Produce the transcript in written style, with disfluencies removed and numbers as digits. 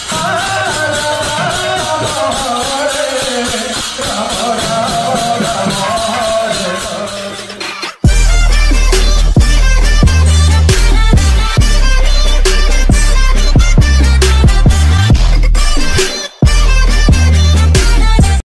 I'm